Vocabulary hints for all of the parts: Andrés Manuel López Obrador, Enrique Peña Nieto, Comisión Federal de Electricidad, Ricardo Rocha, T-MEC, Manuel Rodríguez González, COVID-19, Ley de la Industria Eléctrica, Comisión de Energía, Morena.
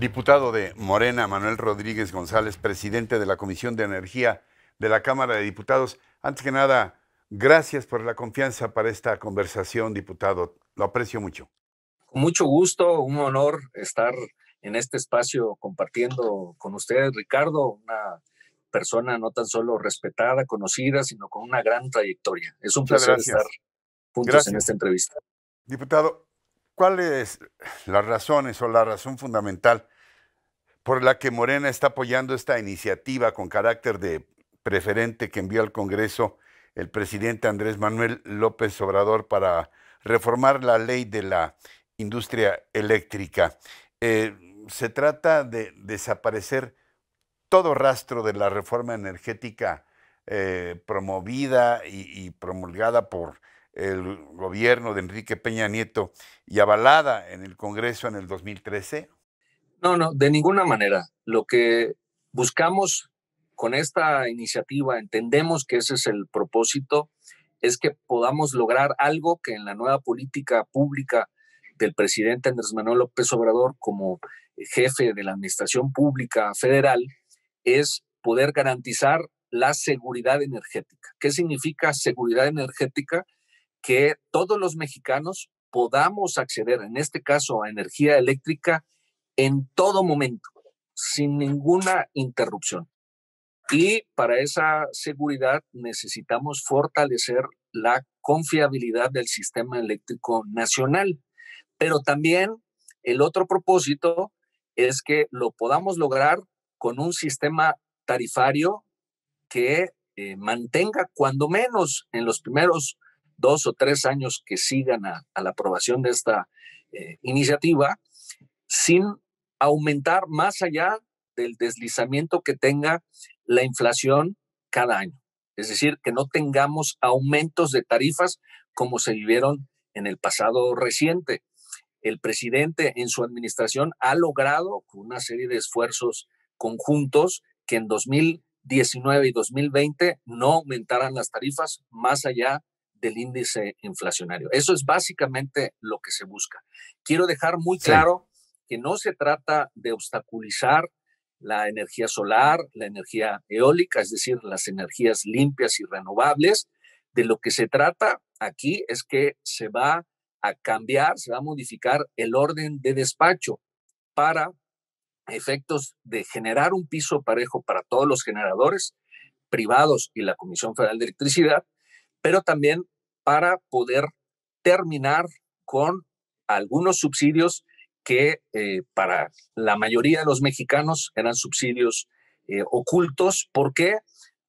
Diputado de Morena, Manuel Rodríguez González, presidente de la Comisión de Energía de la Cámara de Diputados. Antes que nada, gracias por la confianza para esta conversación, diputado. Lo aprecio mucho. Con mucho gusto, un honor estar en este espacio compartiendo con ustedes, Ricardo, una persona no tan solo respetada, conocida, sino con una gran trayectoria. Es un placer estar juntos en esta entrevista. Diputado, ¿cuál es las razones o la razón fundamental por la que Morena está apoyando esta iniciativa con carácter de preferente que envió al Congreso el presidente Andrés Manuel López Obrador para reformar la Ley de la Industria Eléctrica? Se trata de desaparecer todo rastro de la reforma energética promovida y promulgada por el gobierno de Enrique Peña Nieto y avalada en el Congreso en el 2013? No, no, de ninguna manera. Lo que buscamos con esta iniciativa, entendemos que ese es el propósito, es que podamos lograr algo que en la nueva política pública del presidente Andrés Manuel López Obrador como jefe de la Administración Pública Federal es poder garantizar la seguridad energética. ¿Qué significa seguridad energética? Que todos los mexicanos podamos acceder, en este caso, a energía eléctrica en todo momento, sin ninguna interrupción. Y para esa seguridad necesitamos fortalecer la confiabilidad del sistema eléctrico nacional. Pero también el otro propósito es que lo podamos lograr con un sistema tarifario que mantenga, cuando menos en los primeros 2 o 3 años que sigan a la aprobación de esta iniciativa, sin aumentar más allá del deslizamiento que tenga la inflación cada año. Es decir, que no tengamos aumentos de tarifas como se vivieron en el pasado reciente. El presidente en su administración ha logrado con una serie de esfuerzos conjuntos que en 2019 y 2020 no aumentaran las tarifas más allá del índice inflacionario. Eso es básicamente lo que se busca. Quiero dejar muy claro que no se trata de obstaculizar la energía solar, la energía eólica, es decir, las energías limpias y renovables. De lo que se trata aquí es que se va a cambiar, se va a modificar el orden de despacho para efectos de generar un piso parejo para todos los generadores privados y la Comisión Federal de Electricidad, pero también para poder terminar con algunos subsidios que para la mayoría de los mexicanos eran subsidios ocultos. ¿Por qué?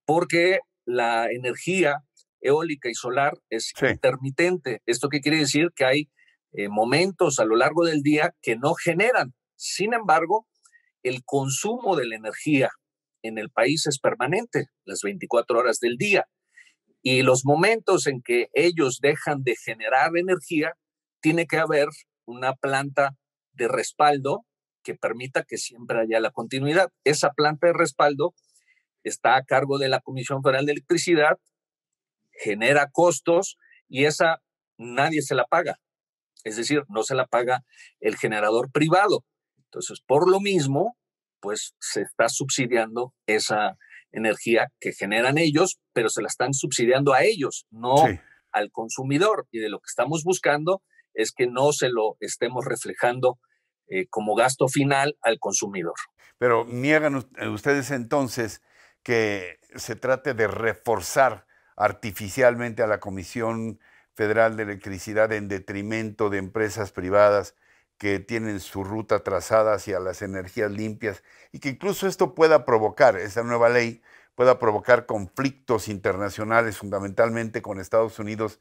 Porque la energía eólica y solar es intermitente. ¿Esto qué quiere decir? Que hay momentos a lo largo del día que no generan. Sin embargo, el consumo de la energía en el país es permanente, las 24 horas del día. Y los momentos en que ellos dejan de generar energía, tiene que haber una planta de respaldo que permita que siempre haya la continuidad. Esa planta de respaldo está a cargo de la Comisión Federal de Electricidad, genera costos y esa nadie se la paga. Es decir, no se la paga el generador privado. Entonces, por lo mismo, pues se está subsidiando esa energía que generan ellos, pero se la están subsidiando a ellos, no al consumidor. Y de lo que estamos buscando es que no se lo estemos reflejando como gasto final al consumidor. Pero niegan ustedes entonces que se trate de reforzar artificialmente a la Comisión Federal de Electricidad en detrimento de empresas privadas que tienen su ruta trazada hacia las energías limpias y que incluso esto pueda provocar, esa nueva ley pueda provocar conflictos internacionales, fundamentalmente con Estados Unidos,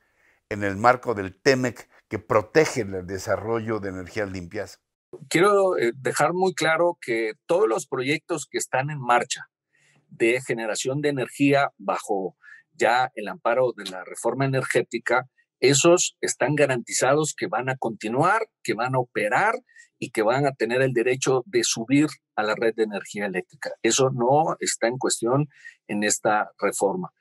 en el marco del T-MEC que protege el desarrollo de energías limpias? Quiero dejar muy claro que todos los proyectos que están en marcha de generación de energía bajo ya el amparo de la reforma energética, esos están garantizados que van a continuar, que van a operar y que van a tener el derecho de subir a la red de energía eléctrica. Eso no está en cuestión en esta reforma.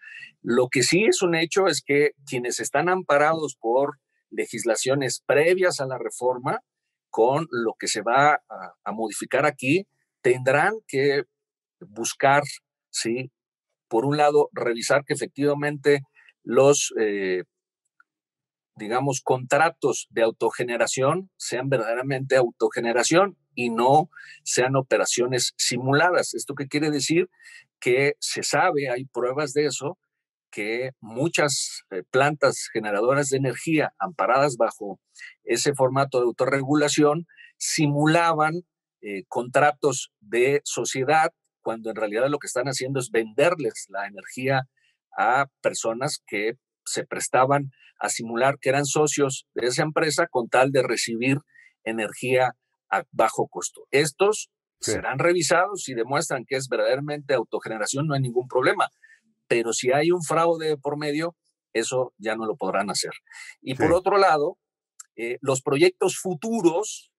Lo que sí es un hecho es que quienes están amparados por legislaciones previas a la reforma con lo que se va a modificar aquí, tendrán que buscar, ¿sí?, por un lado, revisar que efectivamente los, digamos, contratos de autogeneración sean verdaderamente autogeneración y no sean operaciones simuladas. ¿Esto qué quiere decir? Que se sabe, hay pruebas de eso, que muchas plantas generadoras de energía amparadas bajo ese formato de autorregulación simulaban contratos de sociedad, cuando en realidad lo que están haciendo es venderles la energía a personas que se prestaban a simular que eran socios de esa empresa con tal de recibir energía a bajo costo. Estos serán revisados y demuestran que es verdaderamente autogeneración, no hay ningún problema. Pero si hay un fraude por medio, eso ya no lo podrán hacer. Y por otro lado, los proyectos futuros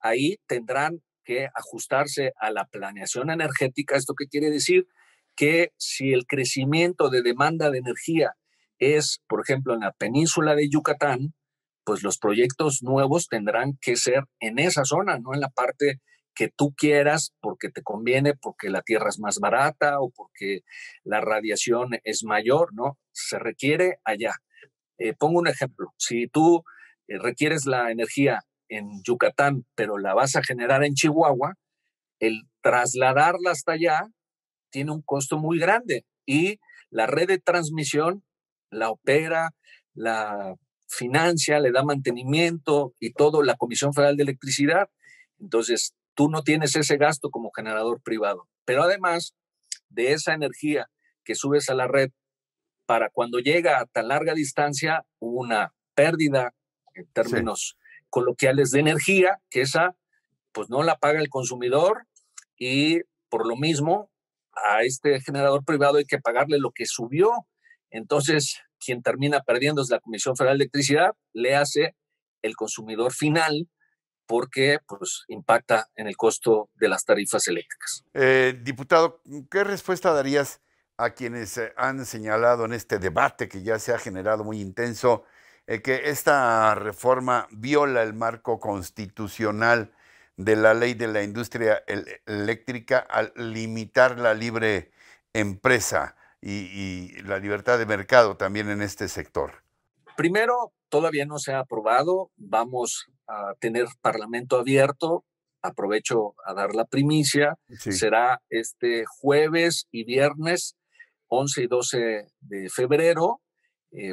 ahí tendrán que ajustarse a la planeación energética. ¿Esto qué quiere decir? Que si el crecimiento de demanda de energía es, por ejemplo, en la península de Yucatán, pues los proyectos nuevos tendrán que ser en esa zona, no en la parte que tú quieras porque te conviene, porque la tierra es más barata o porque la radiación es mayor, ¿no? Se requiere allá. Pongo un ejemplo. Si tú requieres la energía en Yucatán, pero la vas a generar en Chihuahua, el trasladarla hasta allá tiene un costo muy grande y la red de transmisión la opera, la financia, le da mantenimiento y todo, la Comisión Federal de Electricidad. Entonces, tú no tienes ese gasto como generador privado. Pero además de esa energía que subes a la red, para cuando llega a tan larga distancia, hubo una pérdida en términos coloquiales de energía, que esa pues no la paga el consumidor y por lo mismo a este generador privado hay que pagarle lo que subió. Entonces, quien termina perdiendo es la Comisión Federal de Electricidad, le hace el consumidor final, porque pues, impacta en el costo de las tarifas eléctricas. Diputado, ¿qué respuesta darías a quienes han señalado en este debate que ya se ha generado muy intenso que esta reforma viola el marco constitucional de la Ley de la Industria Eléctrica al limitar la libre empresa y la libertad de mercado también en este sector? Primero, todavía no se ha aprobado, vamos a tener parlamento abierto, aprovecho a dar la primicia, será este jueves y viernes 11 y 12 de febrero,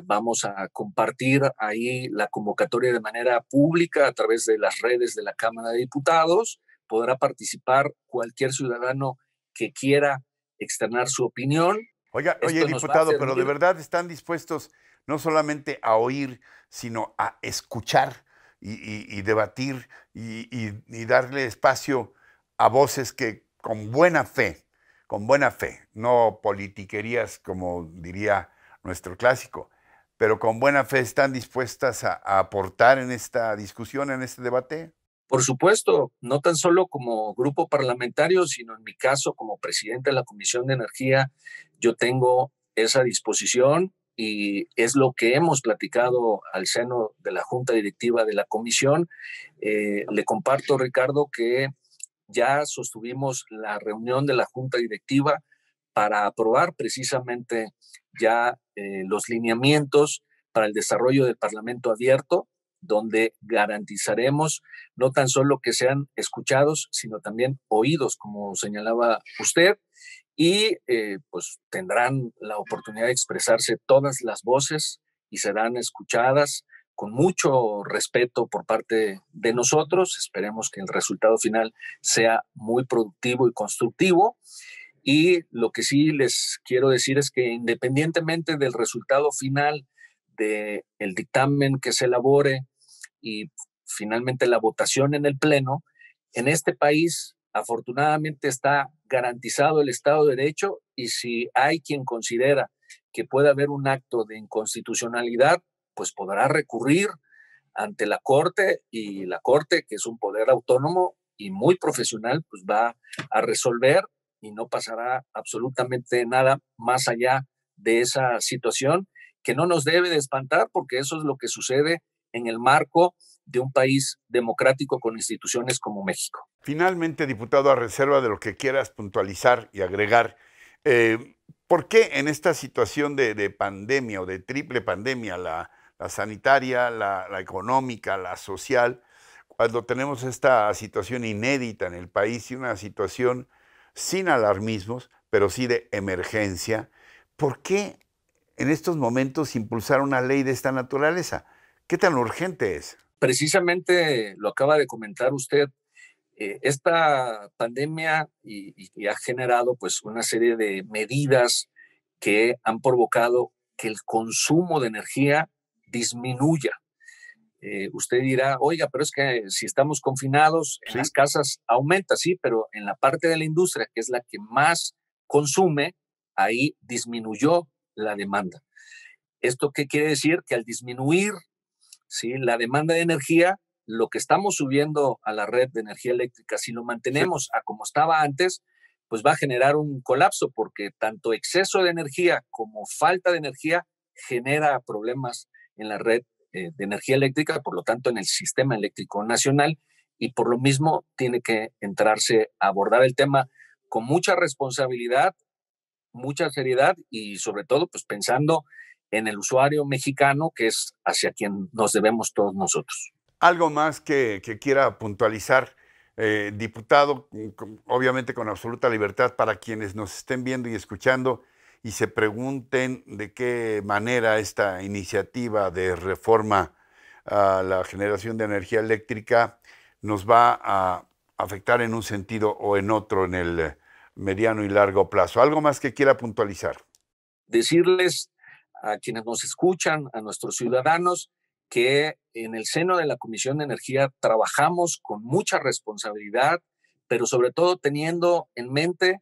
vamos a compartir ahí la convocatoria de manera pública a través de las redes de la Cámara de Diputados, podrá participar cualquier ciudadano que quiera externar su opinión. Oye, diputado, pero de verdad están dispuestos no solamente a oír, sino a escuchar y debatir y darle espacio a voces que con buena fe, no politiquerías como diría nuestro clásico, pero con buena fe están dispuestas a aportar en esta discusión, en este debate. Por supuesto, no tan solo como grupo parlamentario, sino en mi caso como presidente de la Comisión de Energía, yo tengo esa disposición. Y es lo que hemos platicado al seno de la Junta Directiva de la Comisión. Le comparto, Ricardo, que ya sostuvimos la reunión de la Junta Directiva para aprobar precisamente ya los lineamientos para el desarrollo del Parlamento Abierto, donde garantizaremos no tan solo que sean escuchados, sino también oídos, como señalaba usted. Y pues tendrán la oportunidad de expresarse todas las voces y serán escuchadas con mucho respeto por parte de nosotros. Esperemos que el resultado final sea muy productivo y constructivo. Y lo que sí les quiero decir es que independientemente del resultado final del dictamen que se elabore y finalmente la votación en el Pleno, en este país afortunadamente está garantizado el Estado de Derecho y si hay quien considera que puede haber un acto de inconstitucionalidad, pues podrá recurrir ante la Corte y la Corte, que es un poder autónomo y muy profesional, pues va a resolver y no pasará absolutamente nada más allá de esa situación que no nos debe de espantar porque eso es lo que sucede en el marco de un país democrático con instituciones como México. Finalmente, diputado, a reserva de lo que quieras puntualizar y agregar, ¿por qué en esta situación de pandemia o de triple pandemia, la sanitaria, la económica, la social, cuando tenemos esta situación inédita en el país y una situación sin alarmismos, pero sí de emergencia, por qué en estos momentos impulsar una ley de esta naturaleza? ¿Qué tan urgente es? Precisamente lo acaba de comentar usted. Esta pandemia y ha generado pues, una serie de medidas que han provocado que el consumo de energía disminuya. Usted dirá, oiga, pero es que si estamos confinados, en las casas aumenta, sí, pero en la parte de la industria, que es la que más consume, ahí disminuyó la demanda. ¿Esto qué quiere decir? Que al disminuir, ¿sí?, la demanda de energía, lo que estamos subiendo a la red de energía eléctrica, si lo mantenemos a como estaba antes, pues va a generar un colapso, porque tanto exceso de energía como falta de energía genera problemas en la red de energía eléctrica, por lo tanto en el sistema eléctrico nacional, y por lo mismo tiene que entrarse a abordar el tema con mucha responsabilidad, mucha seriedad y sobre todo pues pensando en el usuario mexicano, que es hacia quien nos debemos todos nosotros. Algo más que quiera puntualizar, diputado, obviamente con absoluta libertad, para quienes nos estén viendo y escuchando y se pregunten de qué manera esta iniciativa de reforma a la generación de energía eléctrica nos va a afectar en un sentido o en otro en el mediano y largo plazo. Algo más que quiera puntualizar. Decirles a quienes nos escuchan, a nuestros ciudadanos, que en el seno de la Comisión de Energía trabajamos con mucha responsabilidad, pero sobre todo teniendo en mente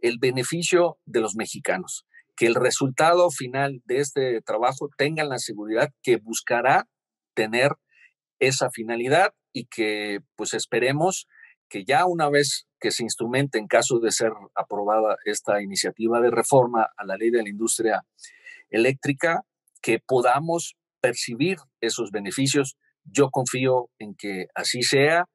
el beneficio de los mexicanos, que el resultado final de este trabajo tengan la seguridad que buscará tener esa finalidad y que pues esperemos que ya una vez que se instrumente, en caso de ser aprobada esta iniciativa de reforma a la Ley de la Industria Eléctrica, que podamos percibir esos beneficios. Yo confío en que así sea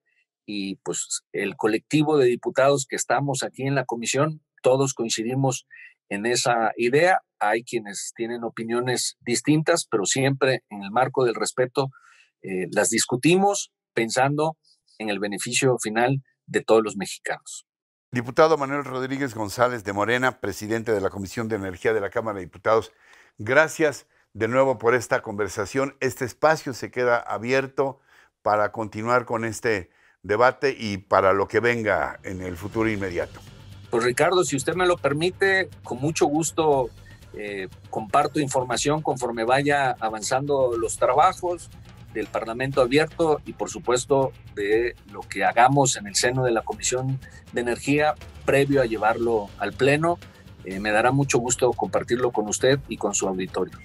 y pues el colectivo de diputados que estamos aquí en la comisión, todos coincidimos en esa idea. Hay quienes tienen opiniones distintas, pero siempre en el marco del respeto las discutimos pensando en el beneficio final de todos los mexicanos. Diputado Manuel Rodríguez González de Morena, presidente de la Comisión de Energía de la Cámara de Diputados, gracias de nuevo por esta conversación. Este espacio se queda abierto para continuar con este debate y para lo que venga en el futuro inmediato. Pues Ricardo, si usted me lo permite, con mucho gusto comparto información conforme vaya avanzando los trabajos del Parlamento Abierto y por supuesto de lo que hagamos en el seno de la Comisión de Energía previo a llevarlo al Pleno. Me dará mucho gusto compartirlo con usted y con su auditorio.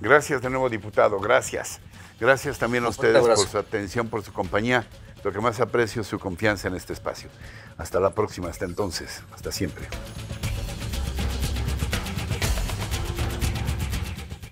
Gracias de nuevo, diputado, gracias. Gracias también a ustedes por su atención, por su compañía. Lo que más aprecio es su confianza en este espacio. Hasta la próxima, hasta entonces, hasta siempre.